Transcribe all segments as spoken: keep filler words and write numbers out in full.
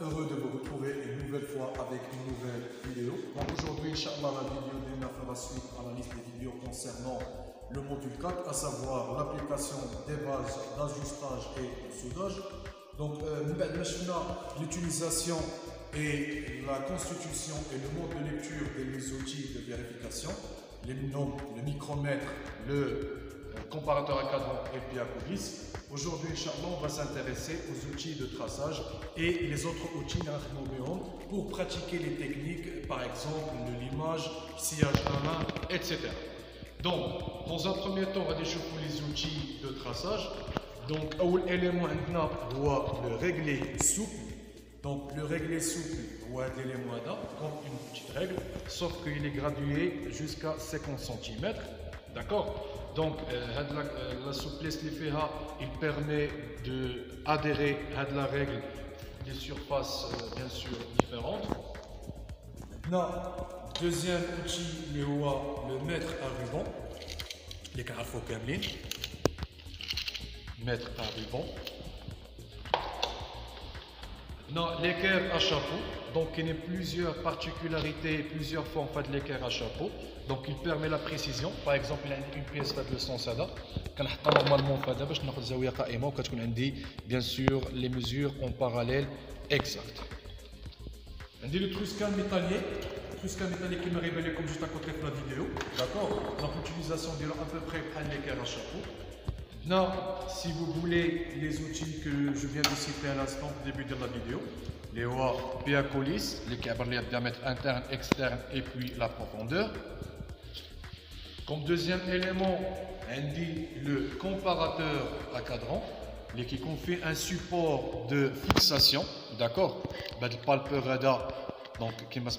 Heureux de vous retrouver une nouvelle fois avec une nouvelle vidéo. Aujourd'hui, Inch'Allah, la vidéo d'Ena fera suite à la liste des vidéos concernant le module quatre, à savoir l'application des bases d'ajustage et de soudage. Donc, euh, l'utilisation et la constitution et le mode de lecture des les outils de vérification, les nombres, le micromètre, le comparateur à cadran et puis à coulisse. Aujourd'hui, Inch'Allah, on va s'intéresser aux outils de traçage et les autres outils pour pratiquer les techniques, par exemple de limage, sciage à main, et cetera. Donc, dans un premier temps, on va déchirer les outils de traçage. Donc, l'élément maintenant, on doit le régler souple. Donc, le régler souple, on doit l'élément là, comme une petite règle, sauf qu'il est gradué jusqu'à cinquante centimètres. D'accord? Donc, euh, la, euh, la souplesse de l'I F E H A, il permet d'adhérer à la règle des surfaces, euh, bien sûr, différentes. Maintenant, deuxième outil, le, le mètre à ruban. Les carrefours câblines. Mètre à ruban. Maintenant, l'équerre à chapeau. Donc, il y a plusieurs particularités, plusieurs formes de l'équerre à chapeau. Donc, il permet la précision. Par exemple, il y a une pièce de deux cents là. Quand on a normalement fait d'abord, on a fait zaouia qaima, quand on a dit, bien sûr, les mesures en parallèle exactes. On dit le truscan métallier. Le truscan métallier qui m'a révélé comme juste à côté de la vidéo. D'accord? Donc, l'utilisation de à peu près à l'équerre à chapeau. Maintenant, si vous voulez les outils que je viens de citer à l'instant au début de la vidéo, les O A R P A coulisse, les câbles de diamètre interne, externe et puis la profondeur. Comme deuxième élément, indique le comparateur à cadran, les qui confie un support de fixation, d'accord? Bad palper radar, donc qui m'a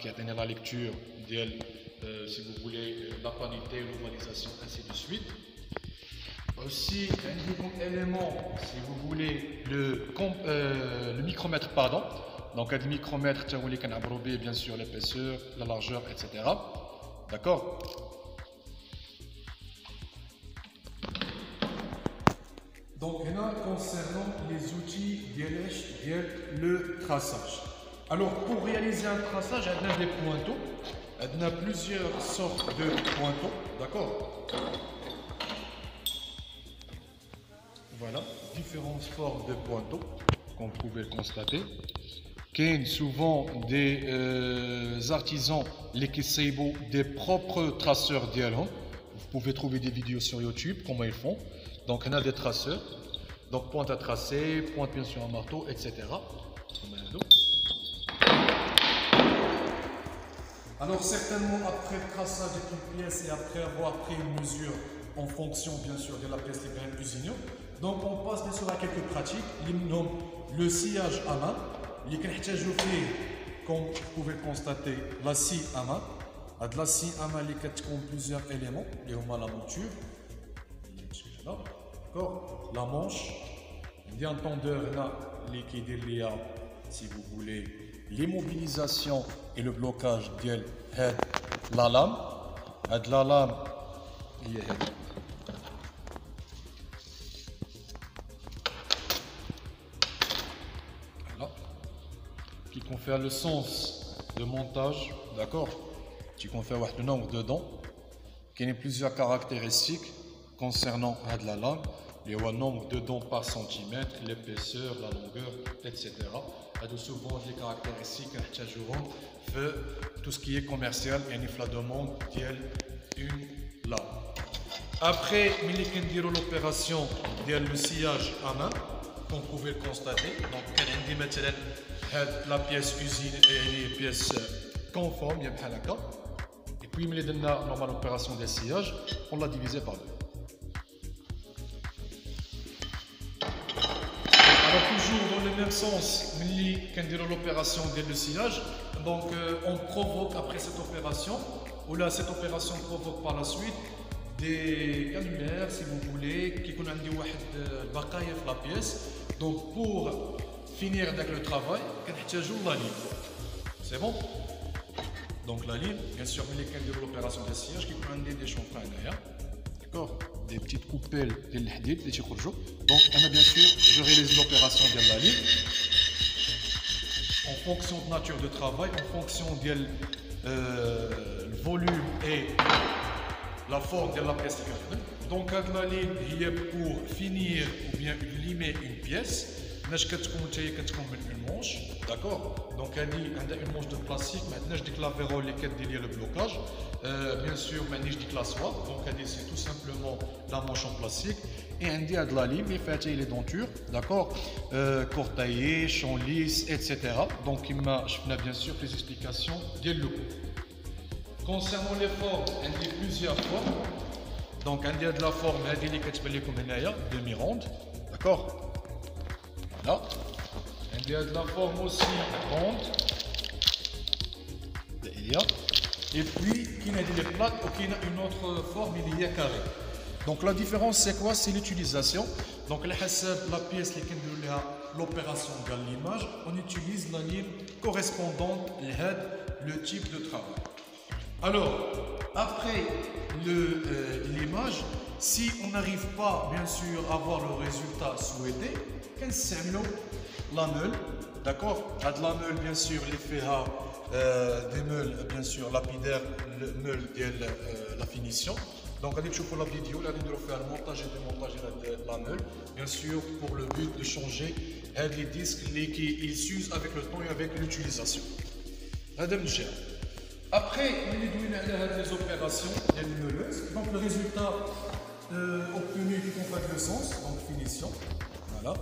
qui a tenu la lecture, euh, si vous voulez, la planité, l'urbanisation, ainsi de suite. Aussi, un second élément, si vous voulez, le, euh, le micromètre, pardon. Donc, le micromètre, vous voulez qu'on abrobe, bien sûr, l'épaisseur, la largeur, et cetera. D'accord? Donc, là, concernant les outils, le traçage. Alors, pour réaliser un traçage, on a des pointeaux. On a plusieurs sortes de pointeaux. D'accord? Voilà, différentes formes de pointeaux qu'on pouvait constater. Qu'il y a souvent des euh, artisans, les Kiseibo, des propres traceurs d'I A L H O M. Vous pouvez trouver des vidéos sur YouTube, comment ils font. Donc, on a des traceurs. Donc, pointe à tracer, pointe bien sûr un marteau, et cetera. Alors, certainement, après le traçage d'une pièce et après avoir pris une mesure en fonction, bien sûr, de la pièce des biens usinaux, donc on passe bien sûr à quelques pratiques. Donc, le sciage à main, il est ajouté, comme vous pouvez constater, la scie à main. De la scie à main, il y plusieurs éléments. Il y a la monture, d'accord, la manche, il y a un tendeur là, il y a, si vous voulez, l'immobilisation et le blocage de la lame. De la lame, il y a qui confère le sens de montage, d'accord, qui confère le nombre dedans, qui a plusieurs caractéristiques concernant la lame, le nombre de dents par centimètre, l'épaisseur, la longueur, et cetera. Et souvent les caractéristiques qui ajouteront tout ce qui est commercial et la demande d'une lame. Après, nous avons l'opération du sciage à main, comme vous pouvez le constater. Donc, il y a la pièce usine et les pièces conformes, et puis il y a la normale opération de sciage, on l'a divisé par deux. Alors toujours dans le même sens, quand on dit l'opération de sciage, donc on provoque après cette opération, ou là cette opération provoque par la suite des canulaires, si vous voulez, qui connaissent un baqaïf la pièce. Donc pour finir avec le travail, on a toujours la ligne. C'est bon? Donc la ligne, bien sûr, il y a l'opération de sciage qui connaît des champs. D'accord? des petites coupelles et le hadid, les chikurjou. Donc, bien sûr, je réalise l'opération de la ligne en fonction de nature de travail, en fonction du euh, volume et la forme de la pièce. Donc, la ligne est pour finir ou bien limer une pièce. ناش كتكون حتى هي كتكون من المونش داكور دونك هاني عندها المونش دو بلاستيك ما عندناش ديك لا فيرول اللي كدير ليا لو بلوكاج بيان سور ما عنديش ديك لا سوا دونك هادي سي تو سامبلومون لا مونش اون بلاستيك اي عندي هاد لا لي مي فيها حتى لي دونتور داكور كورتايي شون ليس ايتترا دونك كما شفنا بيان سور في ليزبليكاسيون ديال لو كونسيرنون لي فورم عندي بليزيور فورم دونك عندي هاد لا فورم هادي اللي كتبان لكم هنايا دومي روند داكور. Là, il y a de la forme aussi ronde. Il y a. Et puis, il y a des plates ou qu'il y a une autre forme, il y a carré. Donc la différence, c'est quoi? C'est l'utilisation. Donc la pièce, l'opération de l'image, on utilise la ligne correspondante, le type de travail. Alors, après l'image, euh, si on n'arrive pas, bien sûr, à avoir le résultat souhaité, qu'est-ce que c'est la meule, d'accord? À de la meule, bien sûr, l'effet a euh, des meules, bien sûr, lapidaires, le meule et euh, la finition. Donc, allez vous pour la vidéo, là, nous allons faire le montage et démontage de la meule, bien sûr, pour le but de changer les disques, les, qui ils s'usent avec le temps et avec l'utilisation. Madame Cher. Après, nous avons les opérations des meuleuses, donc le résultat euh, obtenu qui complète le sens, donc finition. Voilà.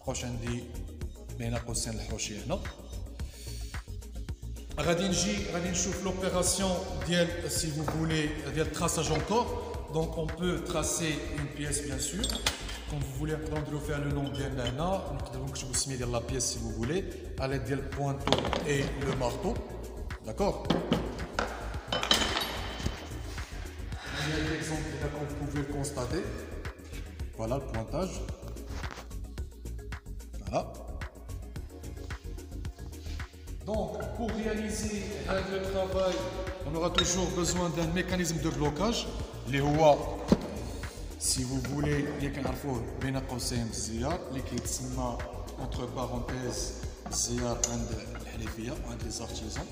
Prochaine dit, mais la prochaine le rocher non. Radinji, radinchouf l'opération d'elle, si vous voulez, d'elle traçage encore. Donc on peut tracer une pièce bien sûr. Quand vous voulez prendre faire le nom d'elle là, donc je vous soumets la pièce si vous voulez, à l'aide du pointeau et le marteau. D'accord. Il y a un exemple que vous pouvez le constater. Voilà le pointage. Voilà. Donc, pour réaliser le travail, on aura toujours besoin d'un mécanisme de blocage. Les rois, si vous voulez, il y a un info, Benakosem Ziyar, l'équipement entre parenthèses Ziyar and Halifia, un des artisans.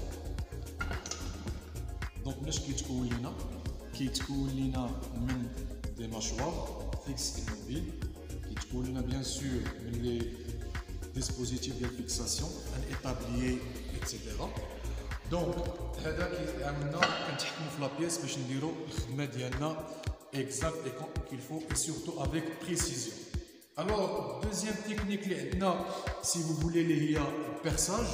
Donc, nous avons qui est des mâchoires fixes et mobiles, qui est bien sûr les dispositifs de fixation, un établier, et cetera. Donc, c'est ce qui est amené à la pièce pour nous dire le exact et qu'il faut, et surtout avec précision. Alors, deuxième technique, si vous voulez, il y a le perçage.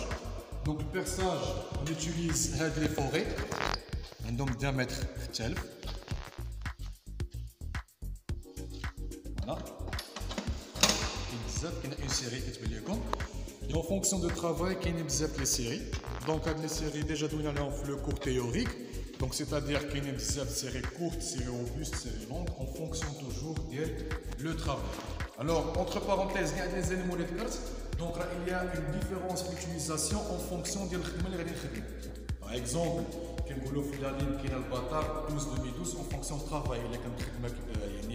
Donc, le perçage, on utilise les forêts. Donc diamètre tel. Voilà. Exact, il y a une série qui est comme. Et en fonction de travail, il y a une les séries. Donc, les séries déjà données dans le cours théorique. Donc, c'est-à-dire qu'il y a une série courte, série robuste, série longue, en fonction toujours du travail. Alors, entre parenthèses, il y a des éléments de cartes. Donc, là, il y a une différence d'utilisation en fonction du travail. Par exemple, il y a le bâtard douze deux mille douze en fonction de travail. Il y a comme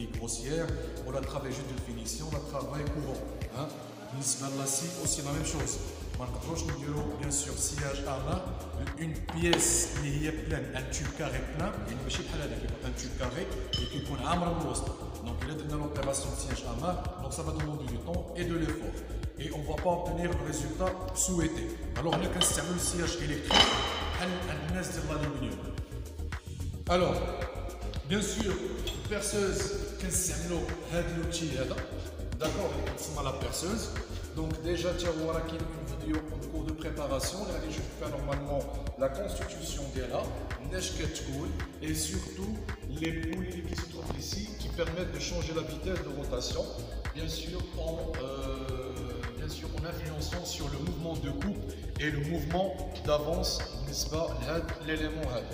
une grossière, on la travaille juste de finition, on la travaille courant. Hein? Aussi la même chose. Nous dirons bien sûr sillage à main, une pièce qui est pleine, un tube carré plein, un tube carré et qui compte un bras de l'os. Donc il est dans l'opération sillage à main, donc ça va demander du temps et de l'effort. Et on ne va pas obtenir le résultat souhaité. Alors on a qu'un sillage électrique. Alors, bien sûr, perceuse, d'accord, c'est la perceuse. Donc déjà, tu as vu une vidéo en cours de préparation. Là, je vais faire normalement la constitution des cool et surtout les poulies qui se trouvent ici, qui permettent de changer la vitesse de rotation, bien sûr en euh, bien sûr, en influençant sur le mouvement de coupe et le mouvement d'avance, n'est-ce pas, l'élément H A D.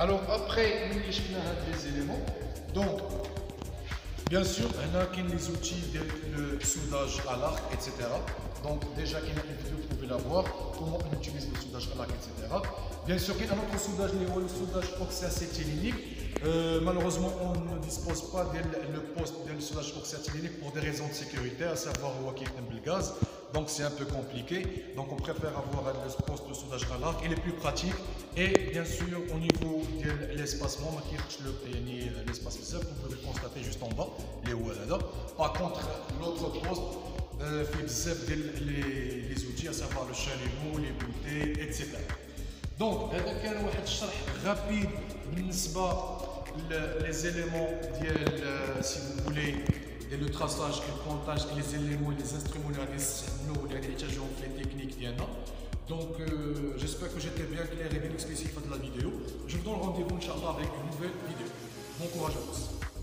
Alors après, nous avons les éléments. Donc, bien sûr, on a les outils de soudage à l'arc, et cetera. Donc déjà, il y a une vidéo pouvez l'avoir, comment on utilise le soudage à l'arc, et cetera. Bien sûr, il y a un autre soudage, le soudage oxyacétylinique. Euh, malheureusement, on ne dispose pas du poste de soudage oxyacétylinique pour des raisons de sécurité, à savoir où il y a le gaz. Donc c'est un peu compliqué, donc on préfère avoir le poste de soudage à l'arc, il est plus pratique et bien sûr au niveau de l'espacement, l'espace fisseur, vous pouvez le constater juste en bas, les hauts là. Par contre, l'autre poste euh, fait les, les outils, à savoir le chalumeau, les bouteilles, et cetera. Donc, il y a un شرح rapide les éléments, si vous voulez, et le traçage, le comptage, les éléments, les instruments, les éléments, les techniques. Donc euh, j'espère que j'étais bien clair et bien explicite de la vidéo. Je vous donne rendez-vous, Inch'Allah, avec une nouvelle vidéo. Bon courage à tous.